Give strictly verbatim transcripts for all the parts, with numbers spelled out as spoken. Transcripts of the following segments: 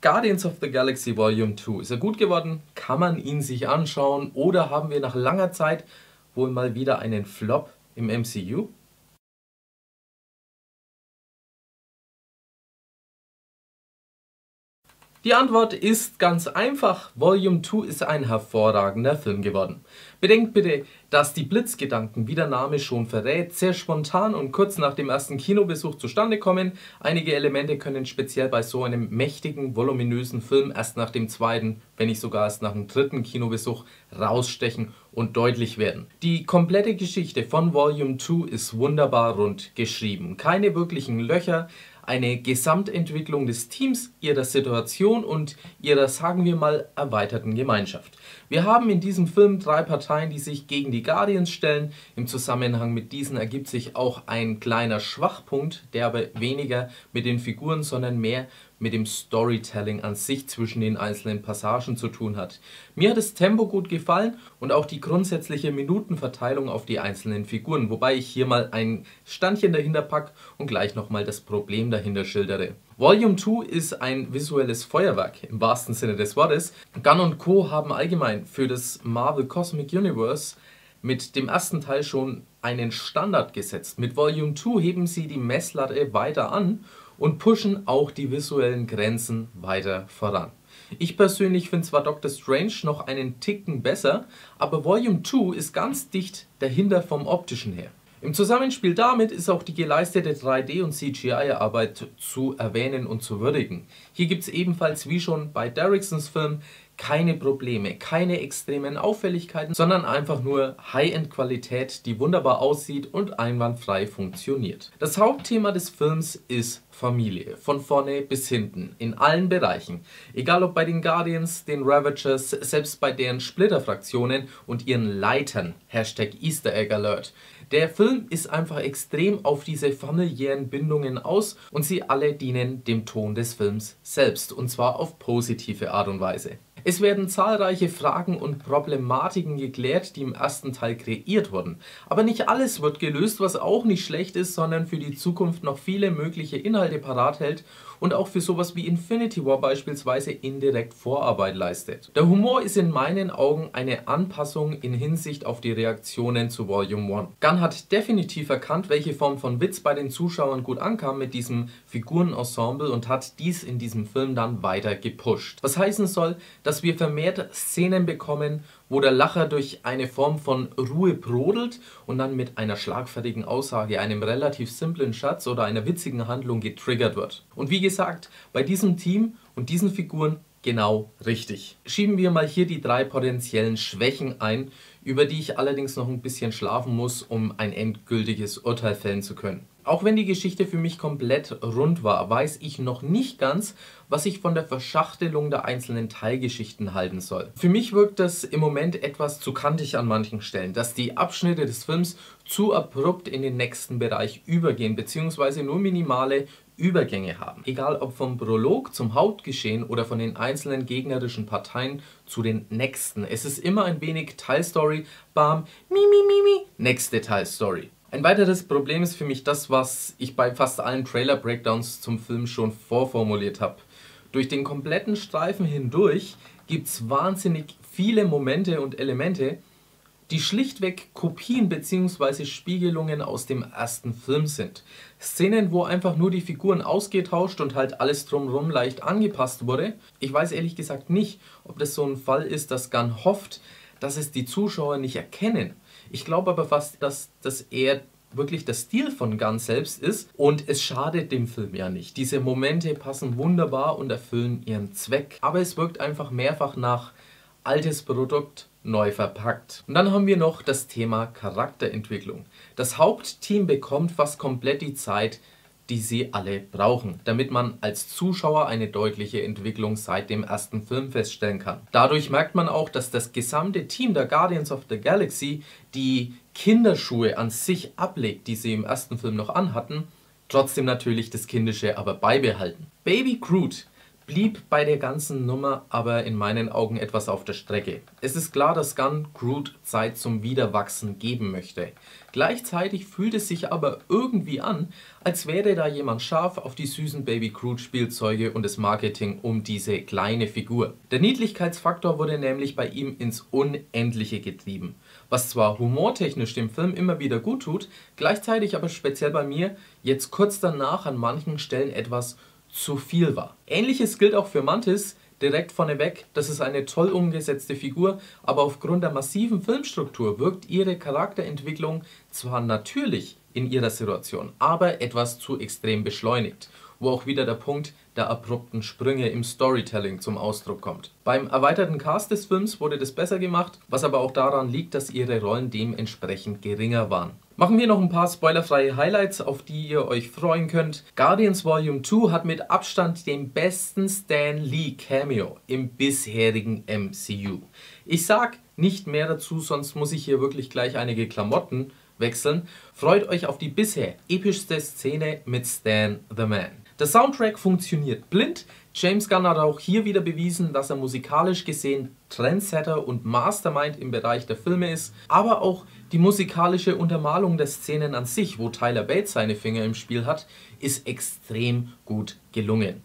Guardians of the Galaxy Volume two. Ist er gut geworden? Kann man ihn sich anschauen? Oder haben wir nach langer Zeit wohl mal wieder einen Flop im M C U? Die Antwort ist ganz einfach. Volume zwei ist ein hervorragender Film geworden. Bedenkt bitte, dass die Blitzgedanken, wie der Name schon verrät, sehr spontan und kurz nach dem ersten Kinobesuch zustande kommen. Einige Elemente können speziell bei so einem mächtigen, voluminösen Film erst nach dem zweiten, wenn nicht sogar erst nach dem dritten Kinobesuch, rausstechen und deutlich werden. Die komplette Geschichte von Volume zwei ist wunderbar rund geschrieben. Keine wirklichen Löcher. Eine Gesamtentwicklung des Teams, ihrer Situation und ihrer, sagen wir mal, erweiterten Gemeinschaft. Wir haben in diesem Film drei Parteien, die sich gegen die Guardians stellen. Im Zusammenhang mit diesen ergibt sich auch ein kleiner Schwachpunkt, der aber weniger mit den Figuren, sondern mehr mit dem Storytelling an sich zwischen den einzelnen Passagen zu tun hat. Mir hat das Tempo gut gefallen und auch die grundsätzliche Minutenverteilung auf die einzelnen Figuren, wobei ich hier mal ein Standchen dahinter packe und gleich nochmal das Problem dahinter schildere. Volume zwei ist ein visuelles Feuerwerk, im wahrsten Sinne des Wortes. Gunn und Co. haben allgemein für das Marvel Cosmic Universe mit dem ersten Teil schon einen Standard gesetzt. Mit Volume zwei heben sie die Messlatte weiter an und pushen auch die visuellen Grenzen weiter voran. Ich persönlich finde zwar Doctor Strange noch einen Ticken besser, aber Volume zwei ist ganz dicht dahinter vom optischen her. Im Zusammenspiel damit ist auch die geleistete drei D- und C G I-Arbeit zu erwähnen und zu würdigen. Hier gibt es ebenfalls, wie schon bei Derricksons Film, keine Probleme, keine extremen Auffälligkeiten, sondern einfach nur High-End-Qualität, die wunderbar aussieht und einwandfrei funktioniert. Das Hauptthema des Films ist Familie, von vorne bis hinten, in allen Bereichen. Egal ob bei den Guardians, den Ravagers, selbst bei deren Splitterfraktionen und ihren Leitern. Hashtag Easter Egg Alert. Der Film ist einfach extrem auf diese familiären Bindungen aus und sie alle dienen dem Ton des Films selbst, und zwar auf positive Art und Weise. Es werden zahlreiche Fragen und Problematiken geklärt, die im ersten Teil kreiert wurden. Aber nicht alles wird gelöst, was auch nicht schlecht ist, sondern für die Zukunft noch viele mögliche Inhalte parat hält und auch für sowas wie Infinity War beispielsweise indirekt Vorarbeit leistet. Der Humor ist in meinen Augen eine Anpassung in Hinsicht auf die Reaktionen zu Volume eins. Gunn hat definitiv erkannt, welche Form von Witz bei den Zuschauern gut ankam mit diesem Figurenensemble und hat dies in diesem Film dann weiter gepusht. Was heißen soll, dass wir vermehrt Szenen bekommen, wo der Lacher durch eine Form von Ruhe brodelt und dann mit einer schlagfertigen Aussage, einem relativ simplen Schatz oder einer witzigen Handlung getriggert wird. Und wie gesagt, bei diesem Team und diesen Figuren genau richtig. Schieben wir mal hier die drei potenziellen Schwächen ein, über die ich allerdings noch ein bisschen schlafen muss, um ein endgültiges Urteil fällen zu können. Auch wenn die Geschichte für mich komplett rund war, weiß ich noch nicht ganz, was ich von der Verschachtelung der einzelnen Teilgeschichten halten soll. Für mich wirkt das im Moment etwas zu kantig an manchen Stellen, dass die Abschnitte des Films zu abrupt in den nächsten Bereich übergehen, beziehungsweise nur minimale Übergänge haben. Egal ob vom Prolog zum Hauptgeschehen oder von den einzelnen gegnerischen Parteien zu den nächsten. Es ist immer ein wenig Teilstory, bam, mi, mi, mi, mi, nächste Teilstory. Ein weiteres Problem ist für mich das, was ich bei fast allen Trailer-Breakdowns zum Film schon vorformuliert habe. Durch den kompletten Streifen hindurch gibt es wahnsinnig viele Momente und Elemente, die schlichtweg Kopien bzw. Spiegelungen aus dem ersten Film sind. Szenen, wo einfach nur die Figuren ausgetauscht und halt alles drumherum leicht angepasst wurde. Ich weiß ehrlich gesagt nicht, ob das so ein Fall ist, dass Gunn hofft, dass es die Zuschauer nicht erkennen. Ich glaube aber fast, dass das eher wirklich der Stil von Gunn selbst ist und es schadet dem Film ja nicht. Diese Momente passen wunderbar und erfüllen ihren Zweck, aber es wirkt einfach mehrfach nach altes Produkt neu verpackt. Und dann haben wir noch das Thema Charakterentwicklung. Das Hauptteam bekommt fast komplett die Zeit, die sie alle brauchen, damit man als Zuschauer eine deutliche Entwicklung seit dem ersten Film feststellen kann. Dadurch merkt man auch, dass das gesamte Team der Guardians of the Galaxy die Kinderschuhe an sich ablegt, die sie im ersten Film noch anhatten, trotzdem natürlich das Kindische aber beibehalten. Baby Groot blieb bei der ganzen Nummer aber in meinen Augen etwas auf der Strecke. Es ist klar, dass Gunn Groot Zeit zum Wiederwachsen geben möchte. Gleichzeitig fühlt es sich aber irgendwie an, als wäre da jemand scharf auf die süßen Baby Groot Spielzeuge und das Marketing um diese kleine Figur. Der Niedlichkeitsfaktor wurde nämlich bei ihm ins Unendliche getrieben, was zwar humortechnisch dem Film immer wieder gut tut, gleichzeitig aber speziell bei mir jetzt kurz danach an manchen Stellen etwas zu viel war. Ähnliches gilt auch für Mantis, direkt vorneweg, das ist eine toll umgesetzte Figur, aber aufgrund der massiven Filmstruktur wirkt ihre Charakterentwicklung zwar natürlich in ihrer Situation, aber etwas zu extrem beschleunigt, wo auch wieder der Punkt der abrupten Sprünge im Storytelling zum Ausdruck kommt. Beim erweiterten Cast des Films wurde das besser gemacht, was aber auch daran liegt, dass ihre Rollen dementsprechend geringer waren. Machen wir noch ein paar spoilerfreie Highlights, auf die ihr euch freuen könnt. Guardians Volume zwei hat mit Abstand den besten Stan Lee Cameo im bisherigen M C U. Ich sag nicht mehr dazu, sonst muss ich hier wirklich gleich einige Klamotten wechseln. Freut euch auf die bisher epischste Szene mit Stan the Man. Der Soundtrack funktioniert blind. James Gunn hat auch hier wieder bewiesen, dass er musikalisch gesehen Trendsetter und Mastermind im Bereich der Filme ist, aber auch die musikalische Untermalung der Szenen an sich, wo Tyler Bates seine Finger im Spiel hat, ist extrem gut gelungen.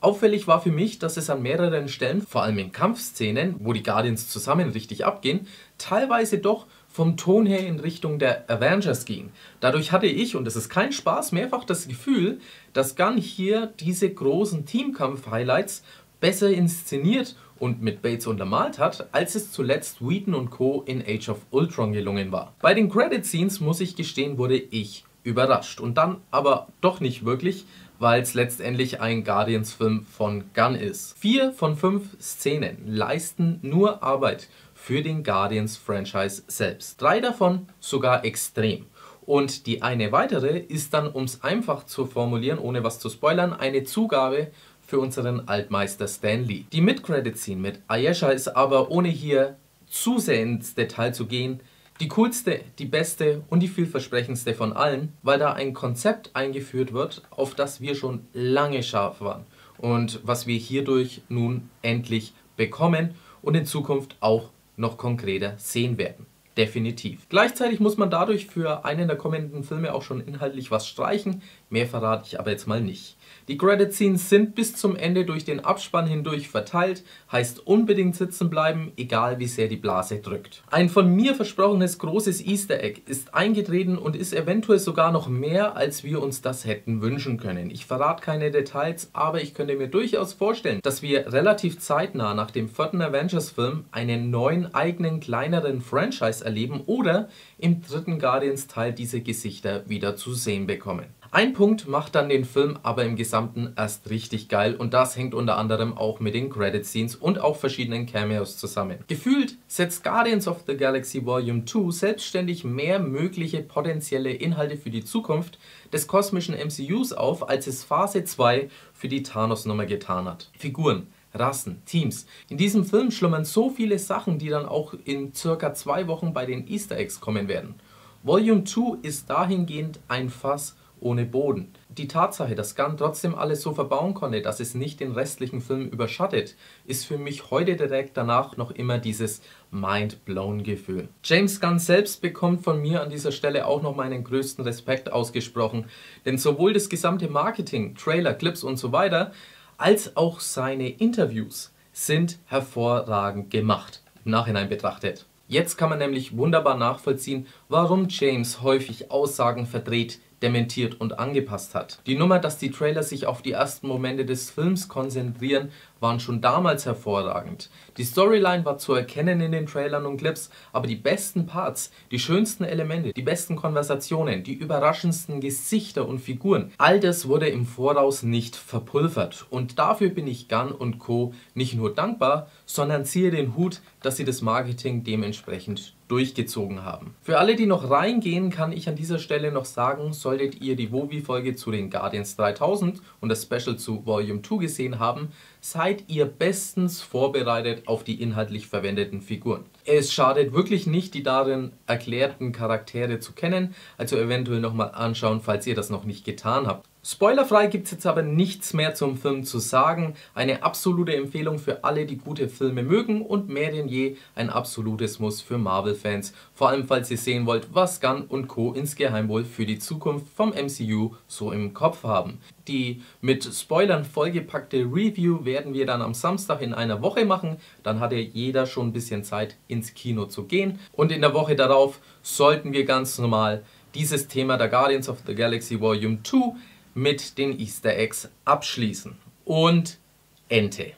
Auffällig war für mich, dass es an mehreren Stellen, vor allem in Kampfszenen, wo die Guardians zusammen richtig abgehen, teilweise doch vom Ton her in Richtung der Avengers ging. Dadurch hatte ich, und das ist kein Spaß, mehrfach das Gefühl, dass Gunn hier diese großen Teamkampf-Highlights besser inszeniert und mit Bates untermalt hat, als es zuletzt Whedon und Co. in Age of Ultron gelungen war. Bei den Credit-Scenes, muss ich gestehen, wurde ich überrascht. Und dann aber doch nicht wirklich, weil es letztendlich ein Guardians-Film von Gunn ist. Vier von fünf Szenen leisten nur Arbeit für den Guardians-Franchise selbst. Drei davon sogar extrem. Und die eine weitere ist dann, um es einfach zu formulieren, ohne was zu spoilern, eine Zugabe für unseren Altmeister Stan Lee. Die Mid-Credit-Scene mit Ayesha ist aber, ohne hier zu sehr ins Detail zu gehen, die coolste, die beste und die vielversprechendste von allen, weil da ein Konzept eingeführt wird, auf das wir schon lange scharf waren und was wir hierdurch nun endlich bekommen und in Zukunft auch noch konkreter sehen werden. Definitiv. Gleichzeitig muss man dadurch für einen der kommenden Filme auch schon inhaltlich was streichen, mehr verrate ich aber jetzt mal nicht. Die Credit Scenes sind bis zum Ende durch den Abspann hindurch verteilt, heißt unbedingt sitzen bleiben, egal wie sehr die Blase drückt. Ein von mir versprochenes großes Easter Egg ist eingetreten und ist eventuell sogar noch mehr, als wir uns das hätten wünschen können. Ich verrate keine Details, aber ich könnte mir durchaus vorstellen, dass wir relativ zeitnah nach dem vierten Avengers-Film einen neuen, eigenen, kleineren Franchise erleben oder im dritten Guardians-Teil diese Gesichter wieder zu sehen bekommen. Ein Punkt macht dann den Film aber im Gesamten erst richtig geil und das hängt unter anderem auch mit den Credit Scenes und auch verschiedenen Cameos zusammen. Gefühlt setzt Guardians of the Galaxy Volume zwei selbstständig mehr mögliche potenzielle Inhalte für die Zukunft des kosmischen M C Us auf, als es Phase zwei für die Thanos-Nummer getan hat. Figuren, Rassen, Teams. In diesem Film schlummern so viele Sachen, die dann auch in circa zwei Wochen bei den Easter Eggs kommen werden. Volume zwei ist dahingehend ein Fass ohne Boden. Die Tatsache, dass Gunn trotzdem alles so verbauen konnte, dass es nicht den restlichen Film überschattet, ist für mich heute direkt danach noch immer dieses Mind-blown-Gefühl. James Gunn selbst bekommt von mir an dieser Stelle auch noch meinen größten Respekt ausgesprochen, denn sowohl das gesamte Marketing, Trailer, Clips und so weiter, als auch seine Interviews sind hervorragend gemacht, im Nachhinein betrachtet. Jetzt kann man nämlich wunderbar nachvollziehen, warum James häufig Aussagen verdreht, dementiert und angepasst hat. Die Nummer, dass die Trailer sich auf die ersten Momente des Films konzentrieren, waren schon damals hervorragend. Die Storyline war zu erkennen in den Trailern und Clips, aber die besten Parts, die schönsten Elemente, die besten Konversationen, die überraschendsten Gesichter und Figuren, all das wurde im Voraus nicht verpulvert. Und dafür bin ich Gunn und Co. nicht nur dankbar, sondern ziehe den Hut, dass sie das Marketing dementsprechend durchgezogen haben. Für alle, die noch reingehen, kann ich an dieser Stelle noch sagen, solltet ihr die WoWi-Folge zu den Guardians dreitausend und das Special zu Volume zwei gesehen haben, seid ihr bestens vorbereitet auf die inhaltlich verwendeten Figuren. Es schadet wirklich nicht, die darin erklärten Charaktere zu kennen, also eventuell nochmal anschauen, falls ihr das noch nicht getan habt. Spoilerfrei gibt es jetzt aber nichts mehr zum Film zu sagen. Eine absolute Empfehlung für alle, die gute Filme mögen und mehr denn je ein absolutes Muss für Marvel-Fans. Vor allem, falls ihr sehen wollt, was Gunn und Co. insgeheim wohl für die Zukunft vom M C U so im Kopf haben. Die mit Spoilern vollgepackte Review werden wir dann am Samstag in einer Woche machen. Dann hat ja jeder schon ein bisschen Zeit, ins Kino zu gehen. Und in der Woche darauf sollten wir ganz normal dieses Thema der Guardians of the Galaxy Volume two mit den Easter Eggs abschließen. Und Ente.